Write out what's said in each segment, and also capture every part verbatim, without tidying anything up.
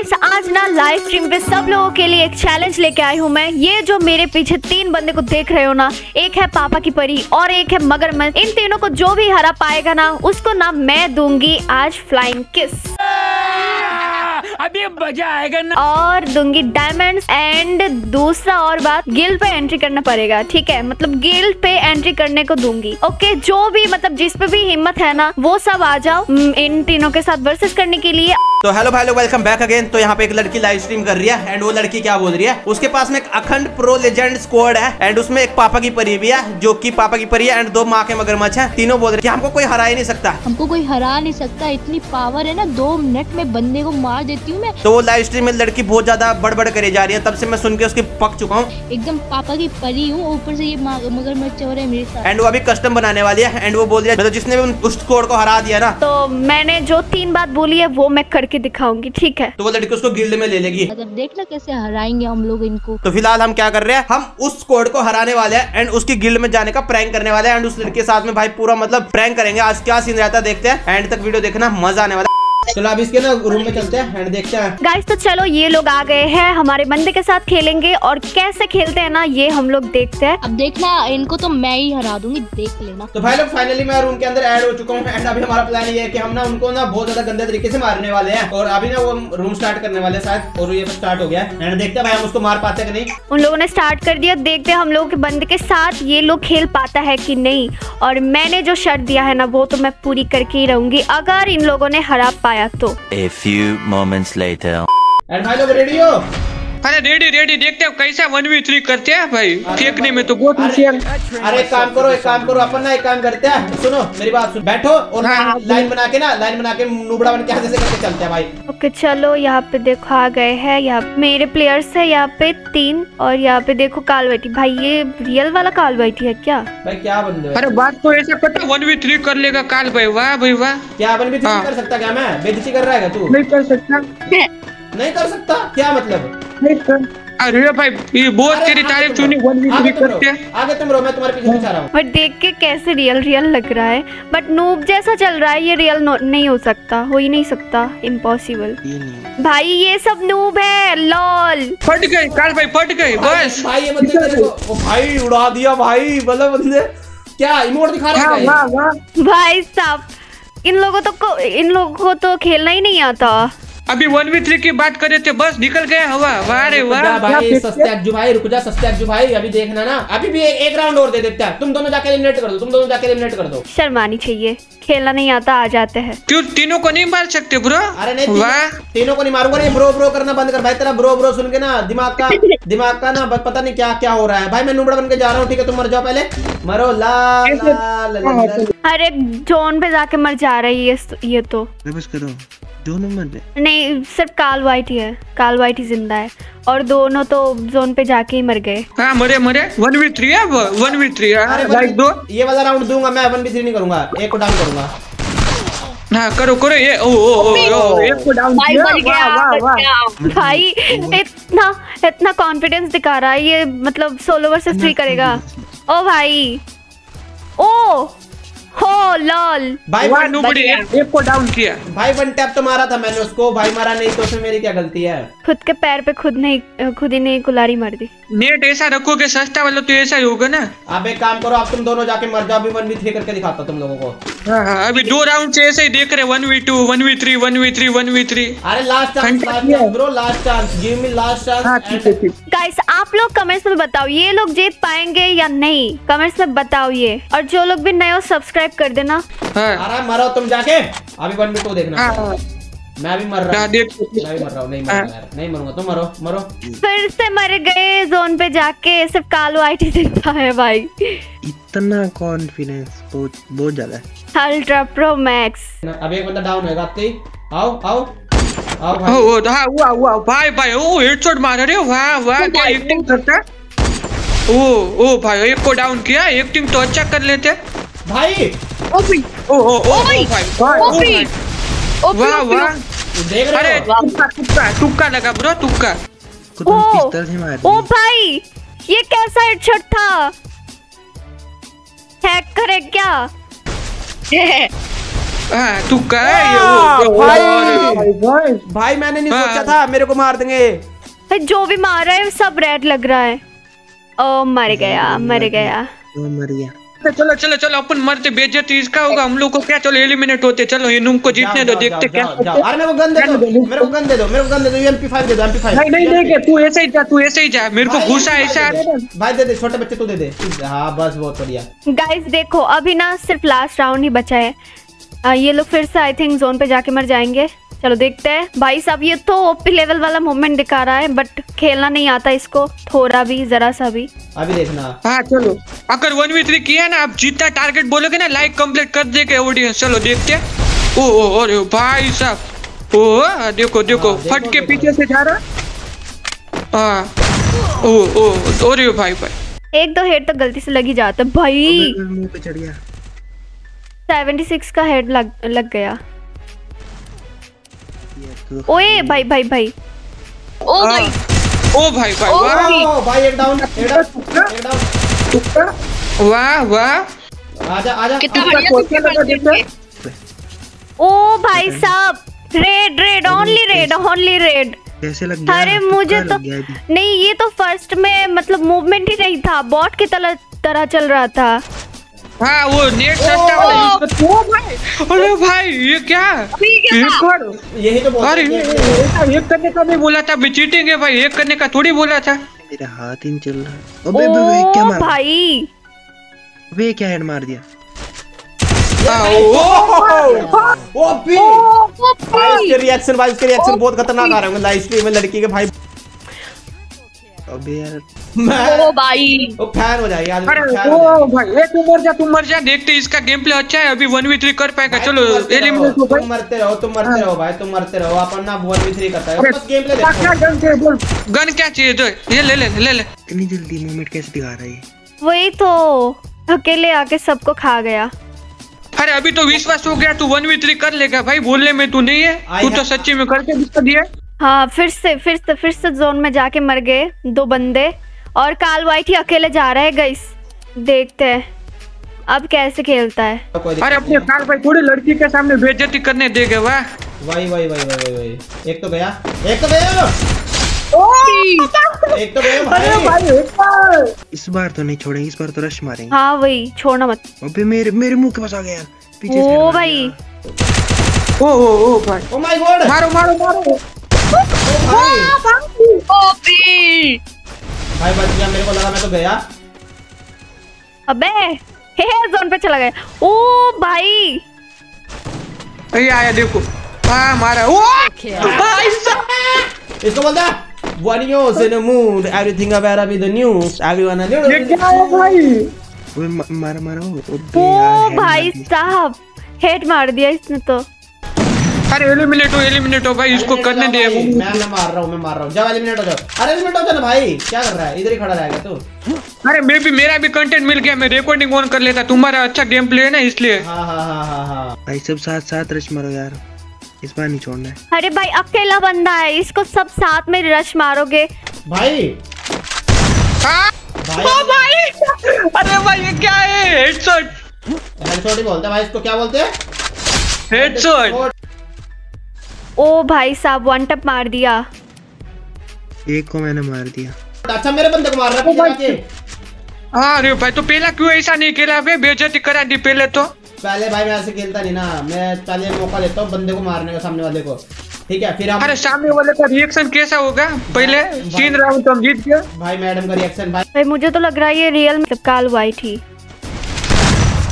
Friends, आज ना live stream पे सब लोगों के लिए एक चैलेंज लेके आई हूँ मैं। ये जो मेरे पीछे तीन बंदे को देख रहे हो ना, एक है पापा की परी और एक है मगरमच्छ। इन तीनों को जो भी हरा पाएगा ना उसको ना मैं दूंगी आज फ्लाइंग किस, अभी मजा आएगा ना, और दूंगी डायमंड्स। एंड दूसरा और बात, गिल्ड पे एंट्री करना पड़ेगा, ठीक है? मतलब गिल्ड पे एंट्री करने को दूंगी। ओके, जो भी मतलब जिस पे भी हिम्मत है ना वो सब आ जाओ इन तीनों के साथ वर्सेस करने के लिए। तो हेलो भाई लोग, वेलकम बैक अगेन। तो यहाँ पे एक लड़की लाइव स्ट्रीम कर रही है एंड वो लड़की क्या बोल रही है, उसके पास में एक अखंड प्रो लेजेंड स्क्वाड है एंड उसमें एक पापा की परी भी है, जो कि पापा की परी है एंड दो माँ के मगरमच्छ है। तीनों बोल रहे हैं हमको कोई हरा ही नहीं सकता, हमको कोई हरा नहीं सकता, इतनी पावर है ना, दो मिनट में बंदे को मार देती हूँ मैं। तो वो लाइव स्ट्रीम में लड़की बहुत ज्यादा बड़बड़ करे जा रही है, तब से मैं सुन के उसकी पक चुका हूँ। एकदम पापा की परी हूँ, ऊपर से ये मगरमच्छ हो रहा है मेरे साथ। एंड वो अभी कस्टम बनाने वाली है एंड वो बोल रही है जिसने उस स्क्वाड को हरा दिया ना, तो मैंने जो तीन बात बोली है वो मैं के दिखाऊंगी, ठीक है? तो वो लड़की उसको गिल्ड में ले लेगी, मतलब देखना कैसे हराएंगे हम लोग इनको। तो फिलहाल हम क्या कर रहे हैं, हम उस स्क्वाड को हराने वाले हैं एंड उसकी गिल्ड में जाने का प्रैंक करने वाले हैं एंड उस लड़के के साथ में भाई पूरा मतलब प्रैंक करेंगे। आज क्या सीन रहता है देखते हैं, एंड तक वीडियो देखना, मजा आने वाला है। चलो अब इसके ना रूम में चलते हैं एंड देखते हैं गाइस। तो चलो ये लोग आ गए हैं, हमारे बंदे के साथ खेलेंगे और कैसे खेलते हैं ना ये हम लोग देखते हैं। अब देखना इनको तो मैं ही हरा दूंगी, देख लेना। तो भाई लोग फाइनली मैं रूम के अंदर ऐड हो चुका हूँ एंड अभी हमारा प्लान ये है कि हम ना उनको ना बहुत ज्यादा गंदे तरीके से मारने वाले हैं और अभी ना वो रूम स्टार्ट करने वाले शायद, और ये स्टार्ट हो गया एंड देखते हैं भाई हम उसको मार पाते हैं कि नहीं। उन लोगों ने स्टार्ट कर दिया, देखते हैं हम लोगों के बंदे के साथ ये लोग खेल पाता है कि नहीं। और मैंने जो शर्त दिया है ना वो तो मैं पूरी करके ही रहूंगी अगर इन लोगों ने हरा पाया तो। A few moments later. And भाई लोग रेडी हो? अरे रेडी रेडी, देखते हैं कैसा वन वी थ्री करते हैं भाई, फेंकने में तो बहुत अच्छी। अरे एक काम करो, एक काम करो, अपन ना एक काम करते हैं, सुनो मेरी बात सुनो, बैठो और हाँ, लाइन बना के ना, लाइन बना के नूबड़ा बन के हाथ से करके चलते हैं भाई। ओके चलो, यहाँ पे देखो आ गए हैं, यहाँ मेरे प्लेयर्स है यहाँ पे तीन, और यहाँ पे देखो काल वाइटी भाई, ये रियल वाला काल वाइटी है क्या भाई? क्या बंदे हो? अरे बात तो ऐसा पता, वन वी थ्री कर लेगा काल भाई, वाह भाई वाह। क्या वन वी थ्री कर सकता? क्या मैं बेइज्जती कर रहा है? तू नहीं कर सकता, नहीं कर सकता क्या मतलब? अरे भाई ये बहुत तेरी तारीफ सुनी, आगे तुम रहो, मैं तुम्हारे पीछे जा रहा हूँ। बट देख के कैसे रियल रियल लग रहा है, बट नूब जैसा चल रहा है, ये रियल नहीं हो सकता, हो ही नहीं सकता, इम्पॉसिबल भाई, ये सब नूब है। लॉल फट गए काल भाई, फट गए बस भाई, मतलब भाई उड़ा दिया भाई, मतलब क्या इमोट दिखा रहा है भाई साहब। इन लोगों तो इन लोगों को तो खेलना ही नहीं आता। अभी वन वी थ्री की बात करे थे, बस निकल गया हवा, वाह रे वाह भाई। सस्ते अज्जू भाई रुक जा, सस्ते अज्जू भाई अभी देखना ना, अभी भी ए, एक राउंड और दे देता है, तुम दोनों जाके एलिमिनेट कर दो, तुम दोनों जाके एलिमिनेट कर दो। शर्मानी चाहिए, खेलना नहीं आता आ जाते हैं। क्यों तीनों को नहीं मार सकते ब्रो? अरे नहीं तीनों, तीनों को नहीं मारूंगा, नहीं ब्रो ब्रो करना बंद कर भाई, तेरा ब्रो ब्रो सुन के ना दिमाग का दिमाग का ना पता नहीं क्या क्या हो रहा है भाई। मैं नूबड़ा बन के जा रहा हूँ, ठीक है? तुम मर जाओ पहले, मरो लाल। अरे जोन पे जाके मर जा रही है ये तो, दोनों मर नहीं, सिर्फ काल वाइट ही है, काल वाइट ही जिंदा है और दोनों तो जोन पे जाके ही मर गए। हाँ, मरे मरे वन वी थ्री है, वन वी थ्री है लाइक दो, ये वाला राउंड दूंगा मैं, वन वी थ्री नहीं करूंगा, एक को डाउन करूंगा। हाँ करो करो, ये ओ ओ ओ एक को डाउन भाई, मर गया भाई। इतना इतना कॉन्फिडेंस दिखा रहा है ये, मतलब सोलो वर्सेस थ्री करेगा। ओ भाई ओ हो लॉल भाई, नूबड़ी एक को डाउन किया भाई, वन टैप तो मारा था मैंने उसको भाई, मारा नहीं तो उसमें मेरी क्या गलती है? खुद के पैर पे खुद नहीं, खुद ही नहीं कुल्हाड़ी मार दी। नेट ऐसा रखोगे सस्ता वाला तो ऐसा ही होगा ना। आप एक काम करो, आप तुम दोनों जाके मर जाओ, अभी वन वी थ्री करके दिखाता तुम लोगों को। हाँ, हाँ, अभी दो राउंड से ऐसे ही देख रहे, one v two, one v three, one v three, one v three. अरे last chance, last chance, give me last chance. Guys आप लोग कमेंट्स में बताओ ये लोग जीत पाएंगे या नहीं, कमेंट्स में बताओ ये, और जो लोग भी नए हो सब्सक्राइब कर देना। अरे मरो तुम जाके, अभी वन वी टू देखना, मैं भी मर रहा हूँ, मैं भी मर रहा हूँ, नहीं मरूंगा नहीं मरूंगा, तुम मरो मरो। फिर से मर गए जोन पे जाके, सिर्फ काल वाइट ही दिखता है भाई। इतना कॉन्फिडेंस बहुत बहुत ज्यादा है, अल्ट्रा प्रो मैक्स। अब एक बंदा डाउन होगा आपके, आओ आओ आओ भाई, ओ हाँ हुआ हुआ भाई भाई, ओ हेडशॉट मार रहे, वाह वाह क्या एक्टिंग करता। ओ ओ भाई एक को डाउन किया, एक्टिंग तो अच्छा कर लेते भाई। ओ भाई ओ ओ ओ भाई, वाह वाह देख रहे हो, तुक्का तुक्का लगा ब्रो, तुक्का। ओ ओ भाई ये कैसा हेडशॉट था, हैकर है क्या? तू क्या है ये वो भाई भाई भाई मैंने नहीं सोचा था मेरे को मार देंगे। जो भी मार रहा है सब रेड लग रहा है। ओ मर गया मर गया मर गया। चलो चलो चलो अपन मरते बेइज्जती इसका होगा हम लोग को क्या। चलो एलिमिनेट होते चलो इनुम को जीतने दो देखते क्या। अरे मेरे को गन दे दो मेरे को गन दे दो मेरे को गन दे दो एम पी फाइव दे दो एम पी फाइव। नहीं नहीं नहीं तू ऐसे ही जा तू ऐसे ही जा मेरे को गुस्सा ऐसा। भाई दे दे छोटे बच्चे तू दे दे। हां बस बहुत बढ़िया। गाइस देखो अभी ना सिर्फ लास्ट राउंड ही बचा है। ये लोग फिर से आई थिंक जोन पे जाके मर जाएंगे। चलो देखते हैं भाई साहब। ये तो ओपी लेवल वाला मूवमेंट दिखा रहा है बट खेलना नहीं आता इसको थोड़ा भी जरा सा भी। अभी देखना हाँ चलो अगर वन वी थ्री किया ना आप जीतना टारगेट बोलोगे ना लाइक कंप्लीट कर देंगे ऑडियंस। चलो देखते हैं। ओ ओ अरे भाई साहब ओ देखो देखो फट के पीछे से जा रहा। ओ ओ अरे भाई भाई एक दो हेड तो गलती से लग ही जाता भाई। सेवेंटी सिक्स का हेड लग लग गया। ओए भाई भाई भाई ओ भाई ओ भाई भाई वाह भाई एक डाउन एक डाउन एक डाउन। वाह वाह आजा आजा कितना बढ़िया। ओ भाई साहब red red only red only red कैसे लग गया। अरे मुझे तो नहीं ये तो फर्स्ट में मतलब मूवमेंट ही नहीं था बॉट की तरह चल रहा था। हाँ वो नेट सस्ता वाला भाई। अरे भाई ये क्या यही तो बोला एक करने का भी बोला था चीटिंग है भाई एक करने का थोड़ी बोला था। मेरा हाथ ही चल रहा। अबे क्या मार भाई वे क्या हेड मार दिया। ओपी भाई रिएक्शन भाई इसके रिएक्शन बहुत खतरनाक आ रहे होंगे लाइव स्ट्रीम में लड़की के भाई। अबे यार ओ भाई ओ फैन हो जाए यार। ओ भाई ए तू मर जा तू मर जा देखते इसका गेम प्ले अच्छा है अभी वन वी थ्री कर पाएगा। चलो एलिमिनेट हो भाई मरते रहो तुम मरते रहो भाई तुम मरते रहो अपन ना वन वी थ्री करता है बस गेम प्ले देखो। क्या गन चाहिए बोल गन क्या चाहिए तो ये ले ले ले ले। इतनी जल्दी मूवमेंट कैसे दिखा रहा है वही तो अकेले आके सबको खा गया। अरे अभी तो विश्वास हो गया तू वन वी थ्री कर लेगा भाई बोलने में तू नहीं है तू तो सच्ची में करके दिखा दिया। हाँ फिर से फिर से फिर से जोन में जाके मर गए दो बंदे और काल वाइट ही अकेले जा रहा है। गाइस देखते हैं अब कैसे खेलता है। अरे अपने काल भाई थोड़ी लड़की के सामने बेइज्जती करने देंगे। वाह वाह वाह वाह वाह एक तो गया एक तो गया ओ एक तो गया भाई एक बार इस बार तो नहीं छोड़ेंगे इस बार तो रश मारेंगे। हाँ वही छोड़ना मत। अबे मेरे मेरे मुंह के पास आ गया पीछे से। ओ भाई ओ ओ ओ भाई ओ माय गॉड मारो मारो मारो। भाई ओपी भाई बच गया मेरे को लगा मैं तो गया। अबे हे जोन पे चला गया। ओ भाई भाई आया देखो हां मारा। ओ भाई साहब इसको बोलता वनियो in the mood everything aware with the news everyone news. ये क्या है भाई वो मारा मारा ओ भाई साहब हेड मार दिया इसने तो। अरे एलिमिनेट हो एलिमिनेट हो भाई इसको करने दे। मैं मैं मार रहा हूं मैं मार रहा हूं जाओ एलिमिनेट हो जाओ। अरे एलिमिनेट हो जा ना भाई क्या कर रहा है इधर ही खड़ा रहेगा तू। अरे मैं भी मेरा भी कंटेंट मिल गया मैं रिकॉर्डिंग ऑन कर लेता तुम्हारा अच्छा गेम प्ले है ना इसलिए। हां हां हां हां भाई सब साथ साथ रश मारो यार इस बार नहीं छोड़ना है। अरे भाई अकेला बंदा है इसको सब साथ में रश मारोगे भाई। हां भाई अरे भाई ये क्या है हेडशॉट हेडशॉट ही बोलते हैं भाई इसको क्या बोलते हैं हेडशॉट। ओ भाई साहब वन टैप मार दिया एक को मैंने मार दिया। अच्छा मेरे बंदे को मार रहा है भाई के। अरे भाई तो पहला क्यों ऐसा नहीं खेला बे बेइज्जती करा दी पहले तो। पहले भाई मैं ऐसे खेलता नहीं ना मैं पहले मौका लेता हूं बंदे को मारने का सामने वाले को ठीक है फिर हम। अरे सामने वाले का रिएक्शन कैसा होगा पहले तीन राउंड हम जीत गए भाई मैडम का रिएक्शन भाई। भाई मुझे तो लग रहा है ये रियल में काल वाइट ही।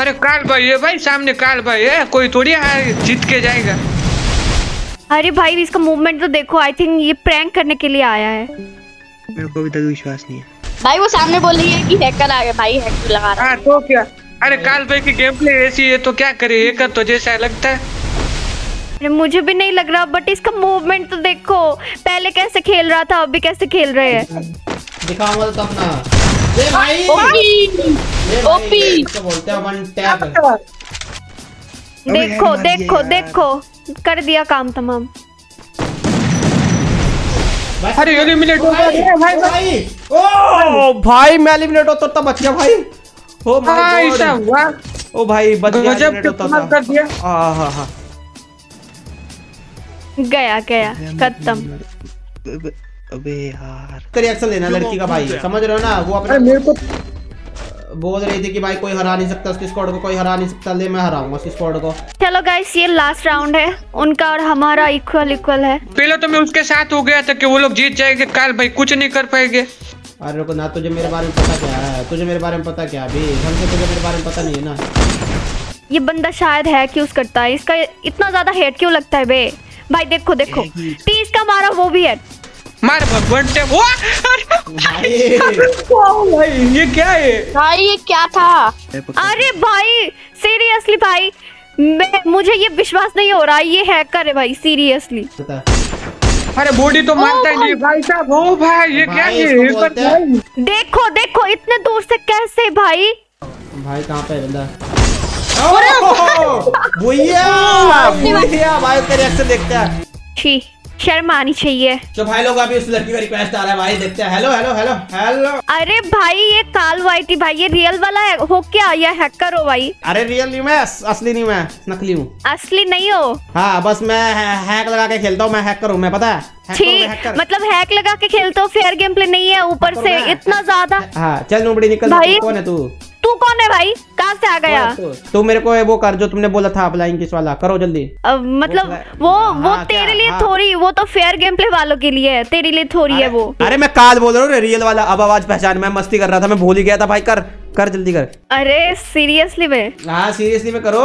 अरे काल भाई ये भाई सामने काल भाई है कोई थोड़ी जीत के जाएगा। अरे भाई इसका मूवमेंट तो देखो आई थिंक ये प्रैंक करने के लिए आया है। मेरे को अभी तक विश्वास नहीं है भाई वो सामने बोल रही है कि हैकर आ गया भाई हैकर लगा रहा है। हां तो क्या अरे काल भाई की गेम प्ले ऐसी है तो क्या करे हैकर तो जैसा लगता है। अरे मुझे भी नहीं लग रहा बट इसका मूवमेंट तो देखो पहले कैसे खेल रहा था अभी कैसे खेल रहे हैं। दिखाओ तो अपना ले भाई ओपी इसको बोलते हैं वन टैप। देखो देखो देखो कर दिया काम तमाम। अरे एलिमिनेट हो गया भाई भाई। ओ भाई मैं एलिमिनेट होता तो बच गया भाई। ओ भाई साहब वाह ओ भाई बच गया, कर दिया। आहा हा गया गया खत्म। अबे यार रिएक्शन लेना लड़की का भाई, समझ रहे हो ना। वो अपने मेरे को बोल रही थी कि भाई कोई हरा नहीं सकता उसकी स्क्वाड को, कोई हरा नहीं सकता, ले मैं हराऊंगा उसकी स्क्वाड को। चलो गाइस ये लास्ट राउंड है, उनका और हमारा इक्वल इक्वल है। पहले तो मैं उसके साथ हो गया था कि वो लोग जीत जाएंगे, काल भाई कुछ नहीं कर पाएंगे। अरे रुको ना, तुझे मेरे बारे में पता क्या है, तुझे मेरे बारे में पता क्या अभी हमसे, तुझे मेरे बारे में पता नहीं है ना। ये बंदा शायद है क्यूज करता है, इसका इतना ज्यादा हेट क्यों लगता है बे भाई। देखो देखो तीस का मारा वो भी है, मार बंटे वो भाई। ये क्या है भाई, ये क्या था। अरे भाई सीरियसली भाई, मैं मुझे ये विश्वास नहीं हो रहा, ये हैकर है भाई सीरियसली। अरे बॉडी तो मारता ही नहीं भाई साहब। ओ भाई ये क्या है, देखो देखो इतने दूर से कैसे भाई। भाई कहाँ पे बंदा, शर्म आनी चाहिए। तो भाई लोग अभी उस लड़की का रिक्वेस्ट आ रहा है भाई, देखते हैं। Hello hello hello hello. अरे भाई ये काल वाइटी भाई, ये रियल वाला है हो क्या, या हैकर हो भाई। अरे रियल नहीं मैं, असली नहीं मैं, नकली हूँ। असली नहीं हो? हाँ बस मैं हैक लगा के खेलता हूँ, मैं हैकर हूँ मैं, पता है। ठीक मतलब हैक लगा के खेलते हो, फेयर गेम प्ले नहीं है ऊपर से इतना ज्यादा। हाँ चल नोबड़ी निकल। भाई कौन है तू, तू कौन है भाई, कहाँ से आ गया तू? तू मेरे को वो कर जो तुमने बोला था अप्लाइंग किस वाला, करो जल्दी। अब मतलब वो वो हाँ, तेरे लिए हाँ। थोड़ी वो तो फेयर गेम प्ले वालों के लिए है, तेरे लिए थोड़ी है वो। अरे मैं काल बोल रहा हूँ रियल वाला। अब आवाज पहचान, मैं मस्ती कर रहा था, मैं भूल ही गया था भाई। कर कर जल्दी कर। अरे सीरियसली में, हाँ सीरियसली में करो।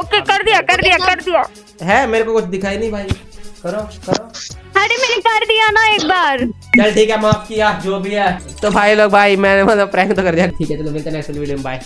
ओके कर दिया कर दिया कर दिया है, मेरे को कुछ दिखाई नहीं भाई। करो करो। अरे मैंने कर दिया ना एक बार। चल ठीक है माफ किया जो भी है। तो भाई लोग भाई मैंने मतलब प्रैंक तो कर दिया। ठीक है चलो मिलते हैं नेक्स्ट वीडियो में, बाय।